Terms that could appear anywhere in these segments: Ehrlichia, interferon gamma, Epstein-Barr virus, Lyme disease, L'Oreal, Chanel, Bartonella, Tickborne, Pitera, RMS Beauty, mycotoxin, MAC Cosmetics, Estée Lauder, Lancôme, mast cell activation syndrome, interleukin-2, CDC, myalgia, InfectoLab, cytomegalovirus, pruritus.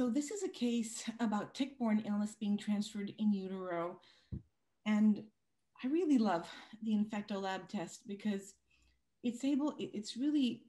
So this is a case about tick-borne illness being transferred in utero. And I really love the InfectoLab test because it's really,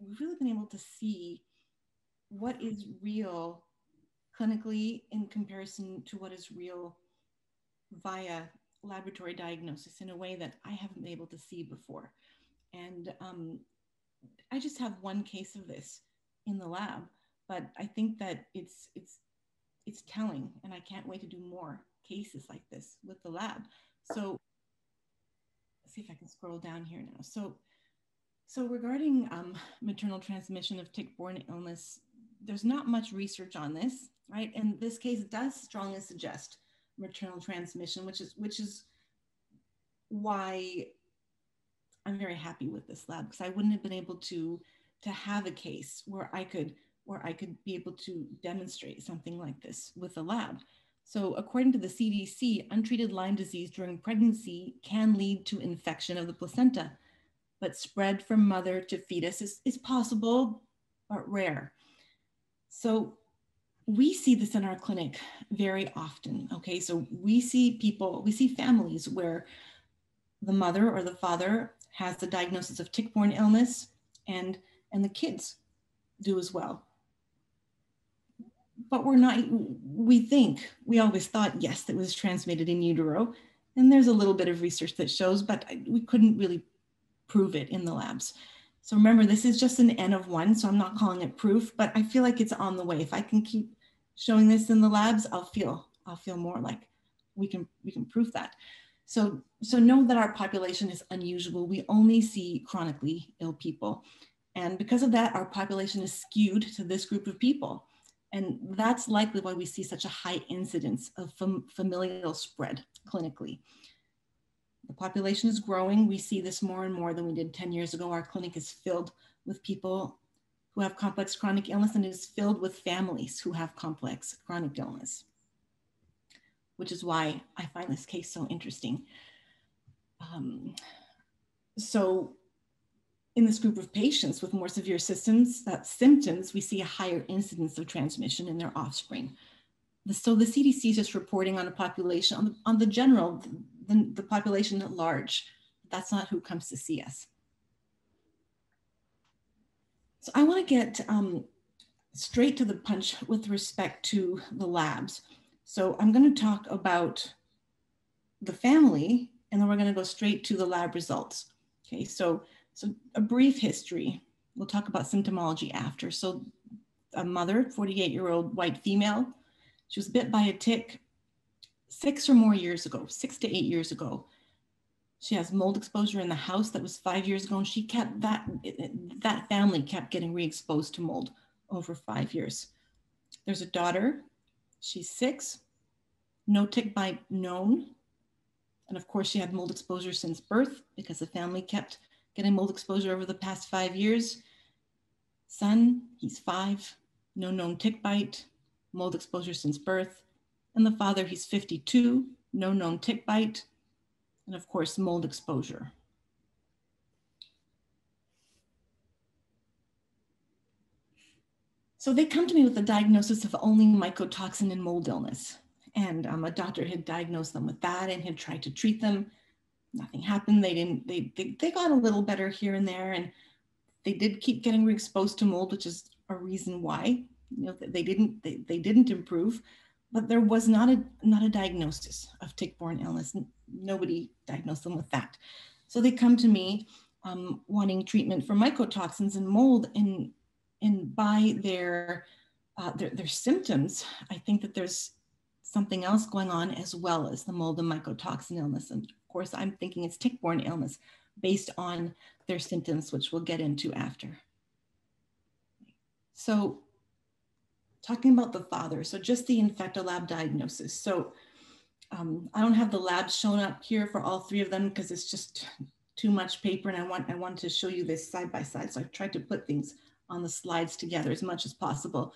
we've really been able to see what is real clinically in comparison to what is real via laboratory diagnosis in a way that I haven't been able to see before. And I just have one case of this in the lab, but I think that it's telling, and I can't wait to do more cases like this with the lab. So let's see if I can scroll down here now. So regarding maternal transmission of tick-borne illness, there's not much research on this, right? And this case does strongly suggest maternal transmission, which is why I'm very happy with this lab, because I wouldn't have been able to have a case where I could be able to demonstrate something like this with the lab. So according to the CDC, untreated Lyme disease during pregnancy can lead to infection of the placenta, but spread from mother to fetus is possible, but rare. So we see this in our clinic very often, okay? So we see families where the mother or the father has the diagnosis of tick-borne illness, and the kids do as well. But we always thought, yes, that was transmitted in utero. And there's a little bit of research that shows, but we couldn't really prove it in the labs. So remember, this is just an N of 1, so I'm not calling it proof, but I feel like it's on the way. If I can keep showing this in the labs, I'll feel more like we can prove that. So know that our population is unusual. We only see chronically ill people. And because of that, our population is skewed to this group of people. And that's likely why we see such a high incidence of familial spread clinically. The population is growing. We see this more and more than we did 10 years ago. Our clinic is filled with people who have complex chronic illness, and is filled with families who have complex chronic illness, which is why I find this case so interesting. So in this group of patients with more severe symptoms, we see a higher incidence of transmission in their offspring. So the CDC is just reporting on a population, on the general, the population at large. That's not who comes to see us. So I want to get straight to the punch with respect to the labs. So I'm going to talk about the family, and then we're going to go straight to the lab results. Okay, so a brief history. We'll talk about symptomology after. So a mother, 48-year-old white female, she was bit by a tick 6 to 8 years ago. She has mold exposure in the house that was 5 years ago, and she kept that family kept getting re-exposed to mold over 5 years. There's a daughter, she's 6, no tick bite known. And of course she had mold exposure since birth because the family kept getting mold exposure over the past 5 years. Son, he's 5, no known tick bite, mold exposure since birth. And the father, he's 52, no known tick bite, and of course, mold exposure. So they come to me with a diagnosis of only mycotoxin and mold illness. And a doctor had diagnosed them with that and had tried to treat them. Nothing happened. They got a little better here and there, and they did keep getting re-exposed to mold, which is a reason why, you know, they didn't improve. But there was not a diagnosis of tick-borne illness. Nobody diagnosed them with that. So they come to me wanting treatment for mycotoxins and mold, and by their symptoms, I think that there's something else going on as well as the mold and mycotoxin illness. And of course, I'm thinking it's tick-borne illness based on their symptoms, which we'll get into after. So, talking about the father, so just the InfectoLab diagnosis. So I don't have the labs shown up here for all three of them because it's just too much paper, and I want to show you this side by side. So I've tried to put things on the slides together as much as possible.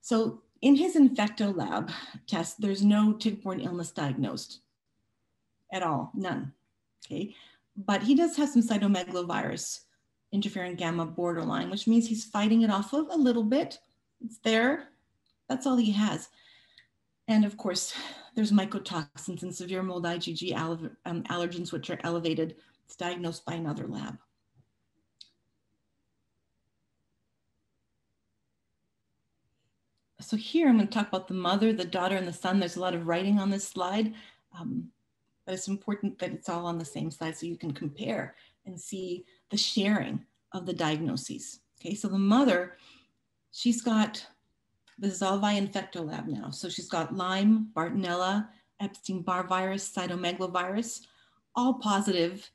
So in his InfectoLab test, there's no tick-borne illness diagnosed at all, none, okay? But he does have some cytomegalovirus, interferon gamma borderline, which means he's fighting it off of a little bit. It's there. That's all he has. And of course, there's mycotoxins and severe mold IgG allergens, which are elevated. It's diagnosed by another lab. So here I'm going to talk about the mother, the daughter, and the son. There's a lot of writing on this slide, but it's important that it's all on the same slide so you can compare and see the sharing of the diagnoses. Okay, so the mother, she's got, this is all by InfectoLab now. So she's got Lyme, Bartonella, Epstein-Barr virus, cytomegalovirus, all positive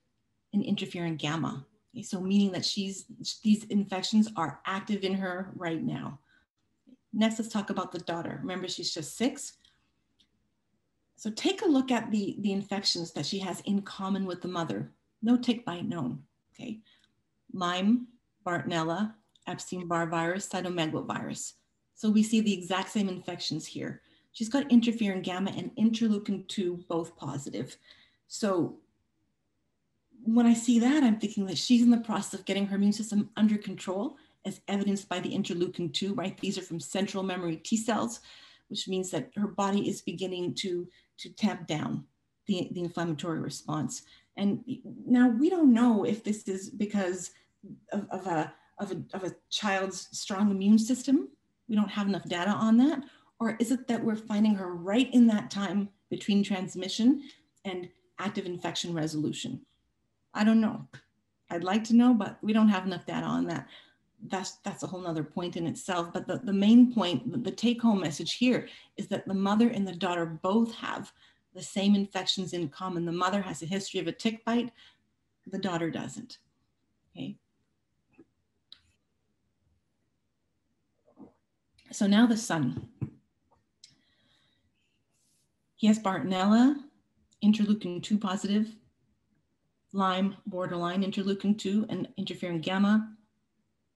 in interferon gamma. Okay, so meaning that these infections are active in her right now. Next, let's talk about the daughter. Remember, she's just 6. So take a look at the infections that she has in common with the mother. No tick bite known, okay? Lyme, Bartonella, Epstein-Barr virus, cytomegalovirus. So we see the exact same infections here. She's got interferon gamma and interleukin-2 both positive. So when I see that, I'm thinking that she's in the process of getting her immune system under control, as evidenced by the interleukin-2, right? These are from central memory T cells, which means that her body is beginning to tamp down the inflammatory response. And now we don't know if this is because of a child's strong immune system. We don't have enough data on that. Or is it that we're finding her right in that time between transmission and active infection resolution? I don't know. I'd like to know, but we don't have enough data on that. That's a whole nother point in itself. But the main point, the take-home message here is that the mother and the daughter both have the same infections in common. The mother has a history of a tick bite, the daughter doesn't, okay? So now the son. He has Bartonella, interleukin-2 positive, Lyme, borderline interleukin-2 and interferon gamma,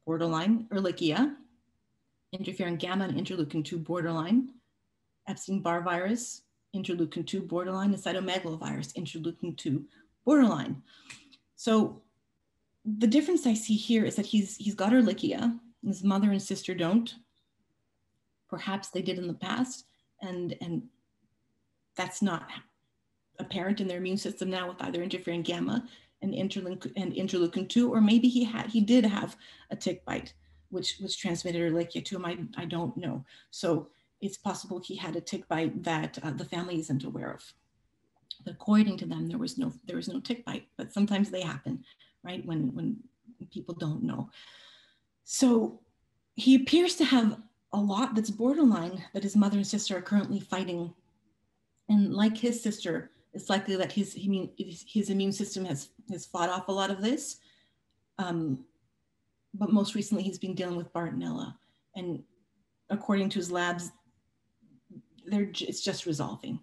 borderline, Ehrlichia, interferon gamma and interleukin-2 borderline, Epstein-Barr virus, interleukin-2 borderline, and cytomegalovirus, interleukin-2 borderline. So the difference I see here is that he's got Ehrlichia, his mother and sister don't. Perhaps they did in the past, and that's not apparent in their immune system now with either interferon gamma and interleukin-2, or maybe he did have a tick bite, which was transmitted Ehrlichia to him. I don't know. So it's possible he had a tick bite that the family isn't aware of. But according to them, there was no tick bite, but sometimes they happen, right? When people don't know. So he appears to have a lot that's borderline that his mother and sister are currently fighting. And like his sister, it's likely that his immune system has fought off a lot of this, but most recently he's been dealing with Bartonella, and according to his labs, it's just resolving.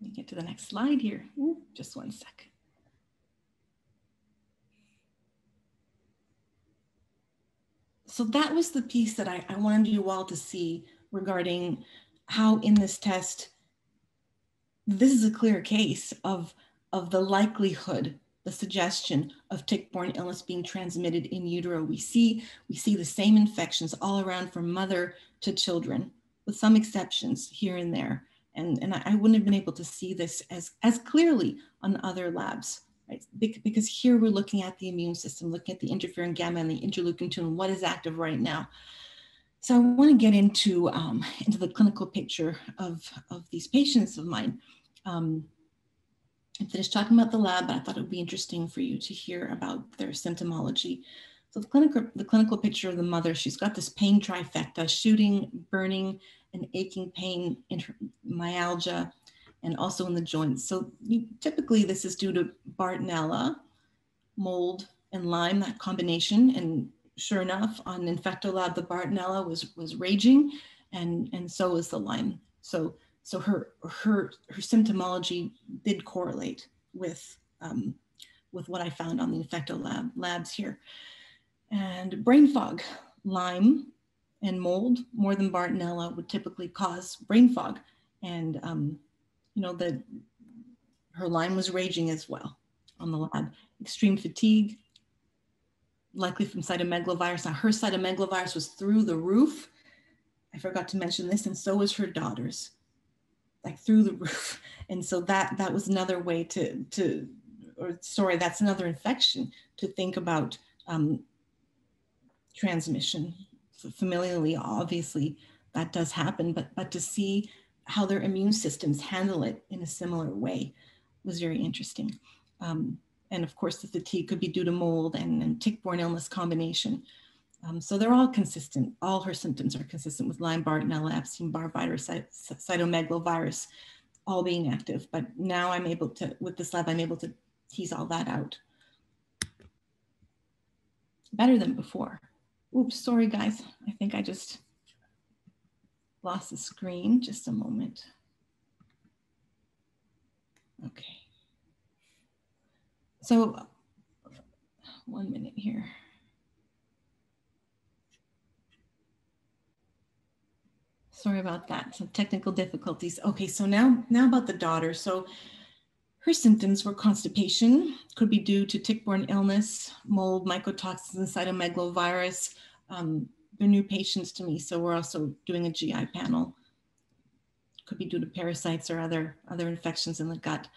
Let me get to the next slide here. Ooh, just one sec. So that was the piece that I wanted you all to see regarding how in this test, this is a clear case of the likelihood, the suggestion of tick-borne illness being transmitted in utero. We see the same infections all around from mother to children, with some exceptions here and there. And I wouldn't have been able to see this as clearly on other labs. Right? Because here we're looking at the immune system, looking at the interferon gamma and the interleukin-2 and what is active right now. So I want to get into the clinical picture of these patients of mine. I finished talking about the lab, but I thought it would be interesting for you to hear about their symptomology. So the clinical picture of the mother, she's got this pain trifecta, shooting, burning, and aching pain, myalgia, and also in the joints. So typically this is due to Bartonella, mold, and Lyme, that combination. And sure enough, on InfectoLab, the Bartonella was raging, and so is the Lyme. So her symptomology did correlate with what I found on the InfectoLab labs here. And brain fog, Lyme and mold more than Bartonella would typically cause brain fog, and you know, that her Lyme was raging as well on the lab. Extreme fatigue, likely from cytomegalovirus. Now her cytomegalovirus was through the roof. I forgot to mention this, and so was her daughter's, like through the roof. And so that was another way that's another infection to think about transmission. So familially, obviously that does happen, but to see how their immune systems handle it in a similar way was very interesting. And of course, the fatigue could be due to mold and tick-borne illness combination. So they're all consistent. All her symptoms are consistent with Lyme, Bartonella, Epstein-Barr virus, cytomegalovirus, all being active. But now I'm able to, with this lab, I'm able to tease all that out better than before. Oops, sorry guys. I think I just lost the screen. Just a moment. Okay. So 1 minute here. Sorry about that, some technical difficulties. Okay, so now about the daughter. So her symptoms were constipation, could be due to tick-borne illness, mold, mycotoxins, and cytomegalovirus. They're new patients to me, so we're also doing a GI panel. Could be due to parasites or other infections in the gut.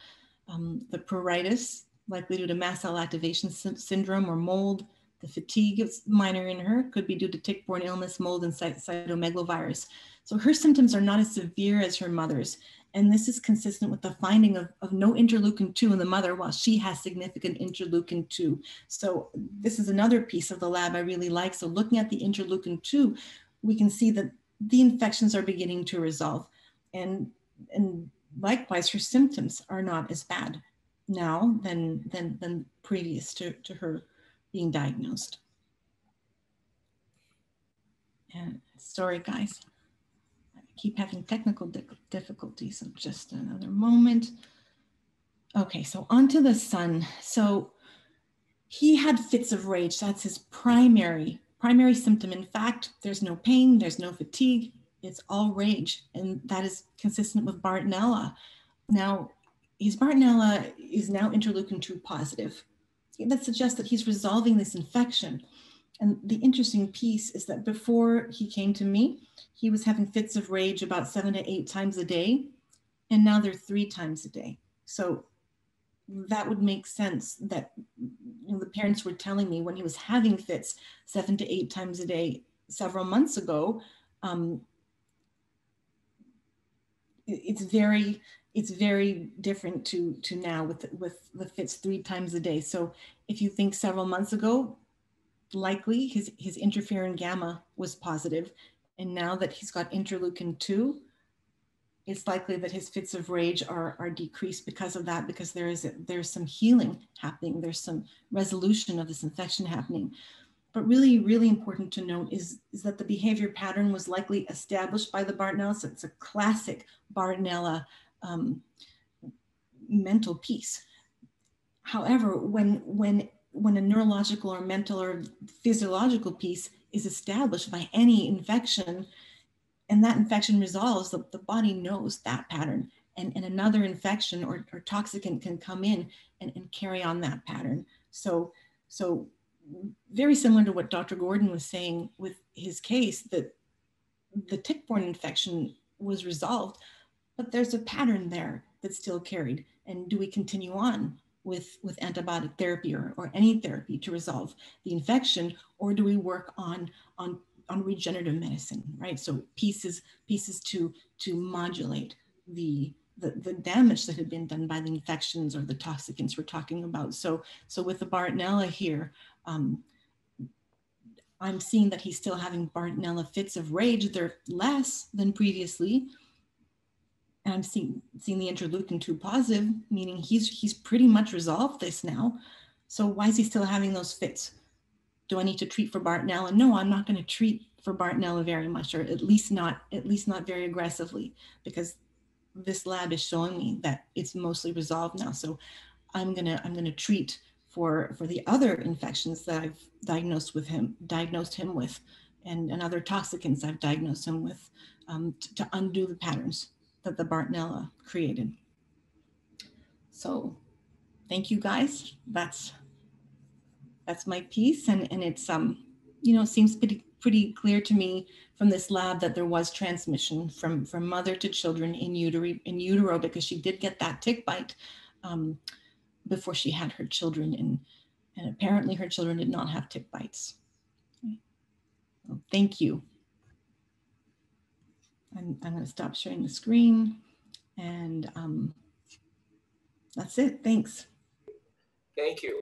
The pruritus, likely due to mast cell activation syndrome or mold. The fatigue is minor in her, could be due to tick-borne illness, mold, and cytomegalovirus. So her symptoms are not as severe as her mother's. And this is consistent with the finding of no interleukin-2 in the mother, while she has significant interleukin-2. So this is another piece of the lab I really like. So looking at the interleukin-2, we can see that the infections are beginning to resolve. And likewise, her symptoms are not as bad now than previous to her being diagnosed. And sorry guys, I keep having technical difficulties. Just another moment. Okay, so onto the son. So he had fits of rage. That's his primary symptom. In fact, there's no pain, there's no fatigue, it's all rage. And that is consistent with Bartonella. Now, his Bartonella is now interleukin-2 positive. That suggests that he's resolving this infection. And the interesting piece is that before he came to me, he was having fits of rage about 7 to 8 times a day, and now they're 3 times a day. So that would make sense that, you know, the parents were telling me when he was having fits 7 to 8 times a day several months ago, it's very different to now with the fits 3 times a day. So if you think several months ago, likely his interferon gamma was positive. And now that he's got interleukin-2, it's likely that his fits of rage are decreased because of that, because there's some healing happening. There's some resolution of this infection happening. But really, really important to note is that the behavior pattern was likely established by the Bartonella. So it's a classic Bartonella mental piece. However, when a neurological or mental or physiological piece is established by any infection, and that infection resolves, the body knows that pattern, and another infection or toxicant can come in and carry on that pattern. So very similar to what Dr. Gordon was saying with his case, that the tick-borne infection was resolved, but there's a pattern there that's still carried. And do we continue on with antibiotic therapy or any therapy to resolve the infection, or do we work on regenerative medicine, right? So pieces to modulate the damage that had been done by the infections or the toxicants we're talking about. So with the Bartonella here, I'm seeing that he's still having Bartonella fits of rage. They're less than previously. And I'm seeing the interleukin-2 positive, meaning he's pretty much resolved this now. So why is he still having those fits? Do I need to treat for Bartonella? No, I'm not going to treat for Bartonella very much, or at least not very aggressively, because this lab is showing me that it's mostly resolved now. So I'm gonna treat for the other infections that I've diagnosed him with, and other toxicants I've diagnosed him with, to undo the patterns that the Bartonella created. So thank you guys. That's That's my piece, and it's you know, seems pretty clear to me from this lab that there was transmission from mother to children in utero, because she did get that tick bite before she had her children, and apparently her children did not have tick bites. Okay. Well, thank you. I'm going to stop sharing the screen, and that's it. Thanks. Thank you.